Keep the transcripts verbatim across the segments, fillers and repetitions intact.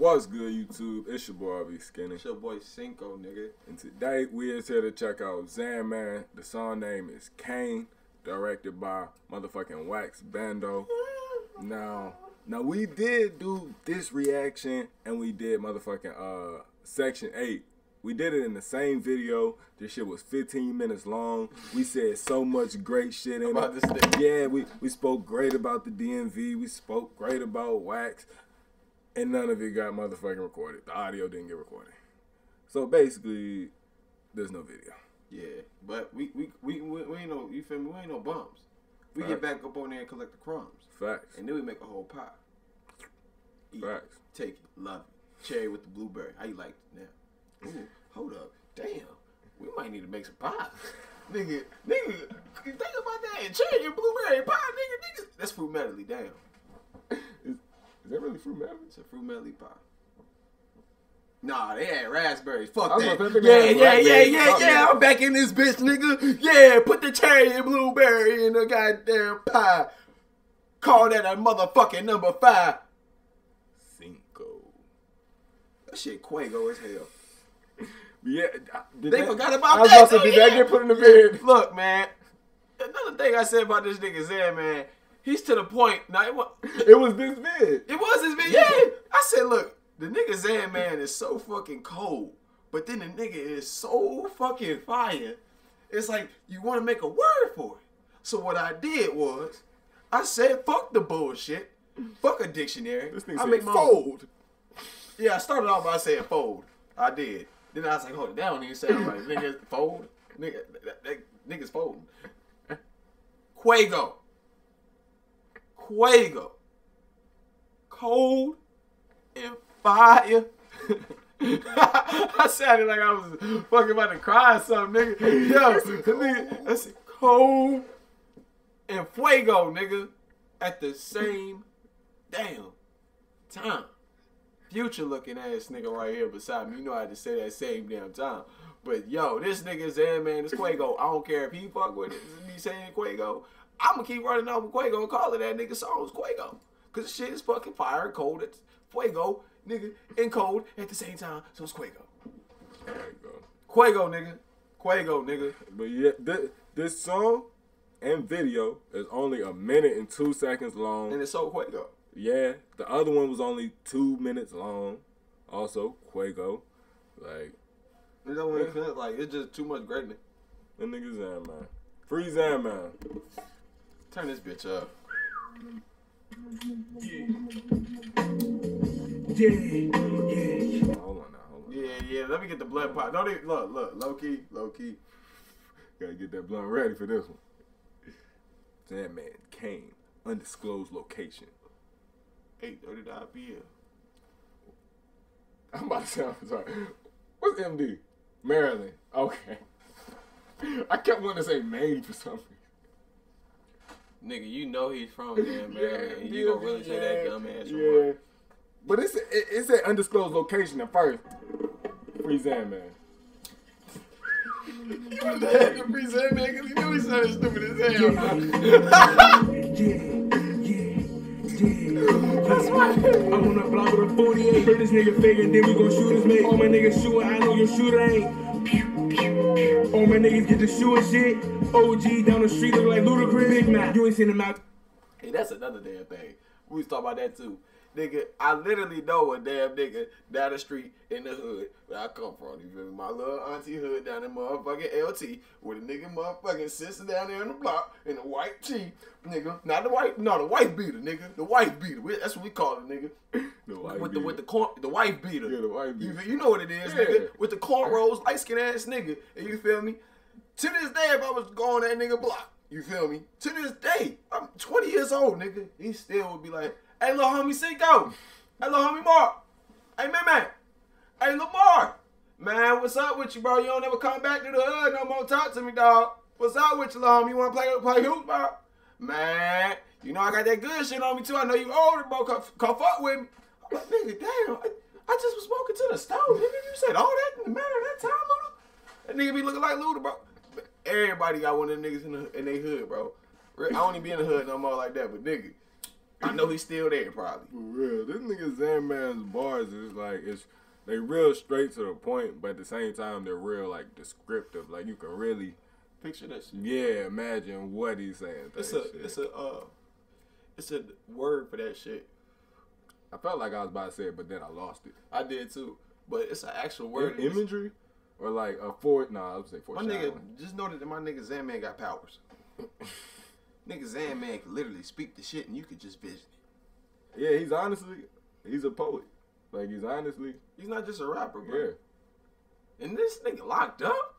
What's good, YouTube? It's your boy LVSkinny. It's your boy Cinco, nigga. And today we is here to check out Xanman. The song name is Kane, directed by motherfucking Wax Bando. Now, now we did do this reaction, and we did motherfucking uh Section Eight. We did it in the same video. This shit was fifteen minutes long. We said so much great shit in about it. This thing. Yeah, we we spoke great about the D M V. We spoke great about Wax. And none of it got motherfucking recorded. The audio didn't get recorded. So basically, there's no video. Yeah, but we we we, we, we ain't no, you feel me? We ain't no bums. We Facts. Get back up on there and collect the crumbs. Facts. And then we make a whole pie. Eat, Facts. Take it, love it. Cherry with the blueberry. How you like it now? Ooh, hold up. Damn. We might need to make some pies. Nigga, nigga, think about that. Cherry and blueberry pie, nigga, nigga. That's fruit medley, damn. Is that really fruit medley? It's a fruit medley pie. Nah, they had raspberries. Fuck that. Yeah, yeah, yeah, yeah, yeah. I'm back in this bitch, nigga. Yeah, put the cherry and blueberry in the goddamn pie. Call that a motherfucking number five. Cinco. That shit Quego as hell. Yeah. They forgot about that. I was about to be that. Get put in the bed. Look, man. Another thing I said about this nigga Xanman. He's to the point. Now it was. It was this vid. It was this vid. Yeah. I said, look, the nigga Xanman is so fucking cold, but then the nigga is so fucking fire. It's like you want to make a word for it. So what I did was, I said, fuck the bullshit, fuck a dictionary. This thing I make my fold. Own. Yeah, I started off by saying fold. I did. Then I was like, hold it down. Don't even sound right. Niggas fold. Nigga, that, that, niggas folding. Quego. Quego, cold and fire. I sounded like I was fucking about to cry or something, nigga. Yo, nigga, that's cold and fuego, nigga, at the same damn time. Future looking ass nigga right here beside me. You know I had to say that same damn time. But yo, this nigga's in, man. This Quego. I don't care if he fuck with it. Me saying Quego. I'm going to keep running off with Quego and calling that nigga songs Quego. Because shit is fucking fire and cold. It's Fuego, nigga, and cold at the same time. So it's Quego. Quego. Quego, nigga. Quego, nigga. But yeah, th this song and video is only a minute and two seconds long. And it's so Quego. Yeah. The other one was only two minutes long. Also, Quego. Like, it don't make sense. Like, it's just too much greatness. That nigga's Xanman. Free Xanman. Turn this bitch up. Yeah. Yeah, yeah. Hold on now, hold on. Yeah, yeah, let me get the blunt pop. Don't even, look, look, low key, low key. Gotta get that blunt ready for this one. Xanman, Kane, undisclosed location. eight thirty-nine P M I'm about to sound, sorry. What's M D? Maryland. Okay. I kept wanting to say Maine for something. Nigga, you know he's from there, man. Yeah, you don't really yeah, say that dumb ass yeah. Remark. But it's a, it's an undisclosed location at first. Free Xanman. You would have had to free Xanman because he knew he sounded stupid as hell. That's right. I'm on a block with a forty-eight. Hit this nigga fake and then we gon' shoot his mate. All my niggas shooting, I know your shooter ain't. Pew, pew, pew. All my niggas get to shooting shit. O G down the street look like Ludacris. Big Mac. You ain't seen him out. Hey, that's another damn thing. We was talking about that too. Nigga, I literally know a damn nigga down the street in the hood where I come from. You feel me? My little auntie hood down in motherfucking L T with a nigga motherfucking sister down there on the block in the white tee. Nigga, not the white, no, the white beater, nigga. The white beater. We, that's what we call it, nigga. The white with beater. The, with the, corn, the white beater. Yeah, the white beater. You, feel, you know what it is, yeah. Nigga. With the cornrows, light skinned ass nigga. And you feel me? To this day, if I was going that nigga block, you feel me? To this day, I'm twenty years old, nigga. He still would be like, hey, little homie Cinco. Hey, little homie Mark. Hey, man, man. Hey, Lamar. Man, what's up with you, bro? You don't ever come back to the hood no more. Talk to me, dog. What's up with you, little homie? You want to play, play hoop, bro? Man, you know I got that good shit on me, too. I know you older, bro. Come, come fuck with me. I'm like, nigga, damn. I, I just was walking to the store, nigga. You said all that in the matter of that time, Luda? That nigga be looking like Luda, bro. Everybody got one of them niggas in, the, in they hood, bro. I don't even be in the hood no more like that, but nigga, You know he's still there, probably. For real, this nigga Xanman's bars is like it's they real straight to the point, but at the same time they're real like descriptive. Like you can really picture that shit. Yeah, imagine what he's saying. It's a, shit. it's a, uh, it's a word for that shit. I felt like I was about to say it, but then I lost it. I did too, but it's an actual word. Im imagery or like a fort? Nah, I would say fort. My nigga, just know that my nigga Xanman got powers. Nigga Xanman can literally speak the shit and you could just vision it. Yeah, he's honestly, he's a poet. Like, he's honestly... He's not just a rapper, bro. Yeah. And this nigga locked up?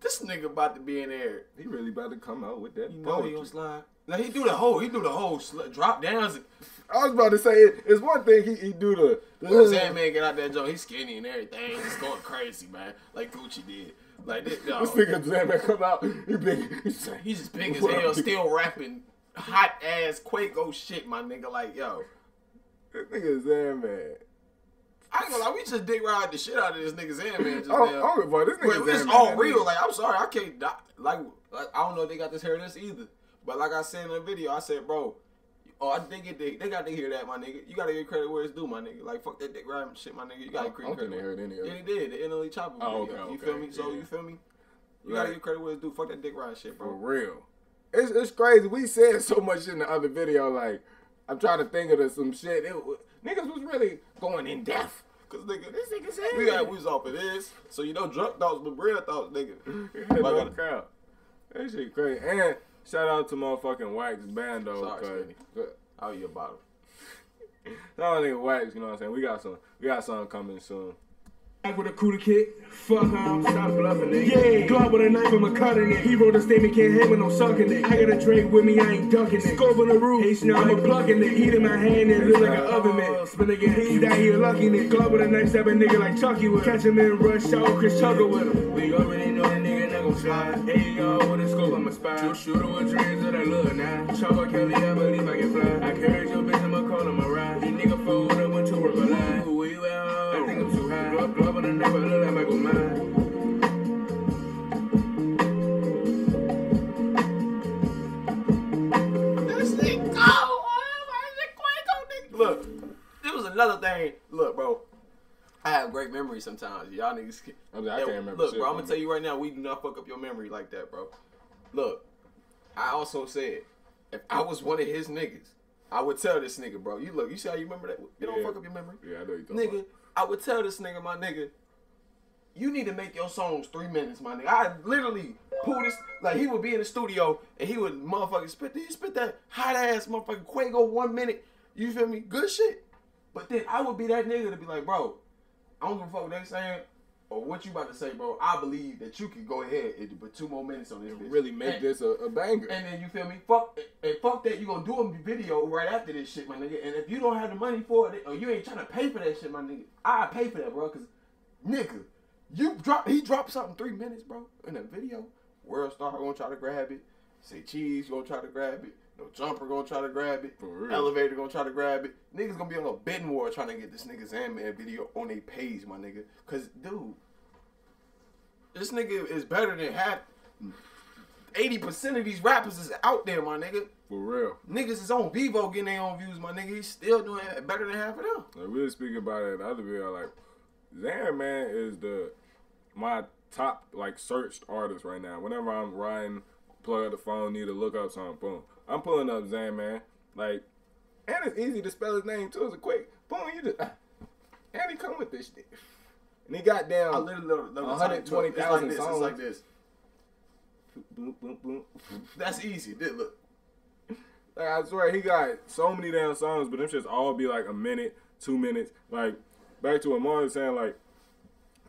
This nigga about to be in there. He really about to come out with that You poetry. Know he gonna slide. Like, he do the whole, he do the whole drop downs. I was about to say, it, it's one thing he, he do the... Xanman get out that joke, he's skinny and everything. He's going crazy, man. Like Gucci did. Like this, dog. This nigga Xanman come out, he big. He's, like, he's just big as hell, still rapping hot-ass Quego shit, my nigga. Like, yo. This nigga Xanman. I ain't gonna lie, we just dick ride the shit out of this nigga Xanman just oh, now. Oh, boy, this nigga Xanman. It's all real. Like, I'm sorry, I can't die. Like, like, I don't know if they got this heritage either. But like I said in the video, I said, bro, oh, I think it, they, they got to hear that, my nigga. You got to give credit where it's due, my nigga. Like, fuck that dick riding shit, my nigga. You got to credit. I don't think they heard any of it. Yeah, they did. The N L E Chopper oh, video. Okay, you okay. feel me? So, yeah. you feel me? You got to give credit where it's due. Fuck that dick riding shit, bro. For real. It's, it's crazy. We said so much in the other video, like, I'm trying to think of this, some shit. It was... Niggas was really going in depth. Cause nigga, this nigga's heavy. We got we was off of this. So you know drunk thoughts, but real thoughts, nigga. No crowd. That shit crazy. And shout out to motherfucking Wax Bando. Sorry, out your bottle. No nigga Wax, you know what I'm saying? We got some we got something coming soon. Back with a cooler kick, fuck off, stop bluffing it. Yeah, Glock with a knife, I'm a cutting it. He wrote a statement, can't hit when I'm sucking it. I got a drink with me, I ain't ducking it. Scope on the roof, hey, snap, I'm a plucking it. Heat in my hand, it look like an oven mitt. Spin again, he's down here lucky it. Glock with a knife, stab a nigga like Chucky with him. Catch him in rush, out, Chris Tucker with him. We already know that nigga not gon' slide. Hey, y'all, with a scope, I'm a spy. Two shooter with dreams that I love now. Chopper Kelly, I believe I can fly. I carried your bitch, I'ma call him a ride. These nigga fold up, went to work a line. Who you out? Glove on the neck, I look like Michael Mann. This nigga, oh, look, it was another thing. Look, bro, I have great memories sometimes. Y'all niggas, I, mean, I can't remember. Look, shit, bro, I'm gonna tell you right now, we do not fuck up your memory like that, bro. Look, I also said, if I was one of his niggas, I would tell this nigga, bro. You look, you see how you remember that? You don't yeah. fuck up your memory. Yeah, I know you don't. Nigga. About. I would tell this nigga, my nigga, you need to make your songs three minutes, my nigga. I literally pull this, like he would be in the studio and he would motherfucking spit, he spit that hot ass motherfucking Quego one minute, you feel me? Good shit. But then I would be that nigga to be like, bro, I don't give a fuck what they saying or what you about to say, bro. I believe that you can go ahead and put two more minutes on this bitch. Really make and, this a, a banger. And then you feel me? Fuck, and fuck that, you gonna do a video right after this shit, my nigga. And if you don't have the money for it, or you ain't trying to pay for that shit, my nigga, I pay for that, bro. Cause nigga, you drop, he dropped something three minutes, bro, in a video. World Star gonna try to grab it. Say Cheese gonna try to grab it. No Jumper gonna try to grab it. For real. Elevator gonna try to grab it. Niggas gonna be on a bidding war trying to get this nigga Xanman video on their page, my nigga. Cause dude, this nigga is better than half. eighty percent of these rappers is out there, my nigga. For real. Niggas is on Vivo getting their own views, my nigga. He's still doing better than half of them. Like, we was speaking about it in the other video. Like, Xanman is the my top like searched artist right now. Whenever I'm riding, plug up the phone, need to look up something, boom. I'm pulling up Xanman, like, and it's easy to spell his name too. It's a quick boom. You just, and he come with this shit, and he got down. I literally one hundred twenty thousand like songs like this. Boom, boom, boom. That's easy. Did look. Like I swear, he got so many damn songs, but them shits all be like a minute, two minutes. Like back to what Martin was saying, like,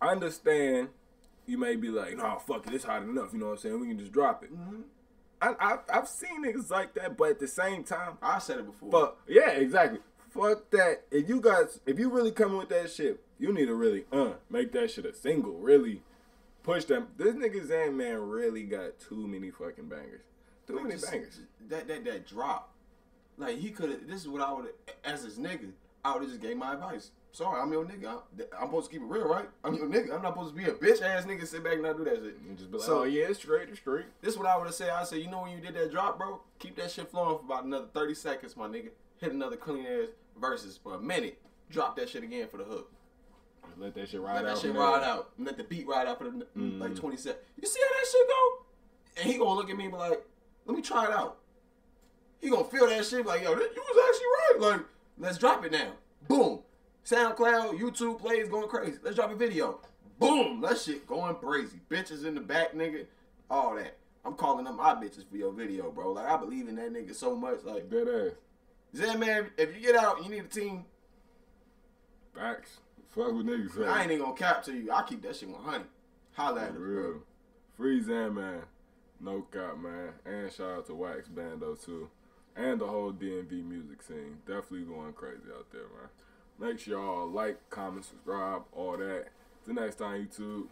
I understand. You may be like, nah, fuck it, it's hot enough. You know what I'm saying? We can just drop it. Mm-hmm. I, I, I've seen niggas like that, but at the same time, I said it before. Fuck, yeah, exactly. Fuck that. If you guys, if you really coming with that shit, you need to really uh make that shit a single. Really push them. This nigga Xanman really got too many fucking bangers. Too like many just, bangers. That that that drop. Like he could have. This is what I would, as his nigga, I would have just gave my advice. Sorry, I'm your nigga. I'm, I'm supposed to keep it real, right? I'm your nigga. I'm not supposed to be a bitch ass nigga and sit back and not do that shit. And just be like, so, oh, yeah, it's straight, it's straight. This is what I would have said. I said, you know, when you did that drop, bro, keep that shit flowing for about another thirty seconds, my nigga. hit another clean ass versus for a minute, drop that shit again for the hook. Let that shit ride out. Let that shit ride out. Let the beat ride out for the, mm. like twenty seconds. You see how that shit go? And he gonna look at me and be like, let me try it out. He gonna feel that shit like, yo, this, you was actually right. Like, let's drop it now. Boom. SoundCloud, YouTube plays going crazy. Let's drop a video. Boom. That shit going crazy. Bitches in the back, nigga. All that. I'm calling them my bitches for your video, bro. Like, I believe in that nigga so much. Like, dead ass. Xanman, if you get out, you need a team. Facts. Fuck with niggas. Man, I ain't even gonna cap to you. I keep that shit one hundred. Holla at him, bro. Free Xanman. No cap, man. And shout out to Wax Bando, too. And the whole D M V music scene. Definitely going crazy out there, man. Make sure y'all like, comment, subscribe, all that. Till next time, YouTube.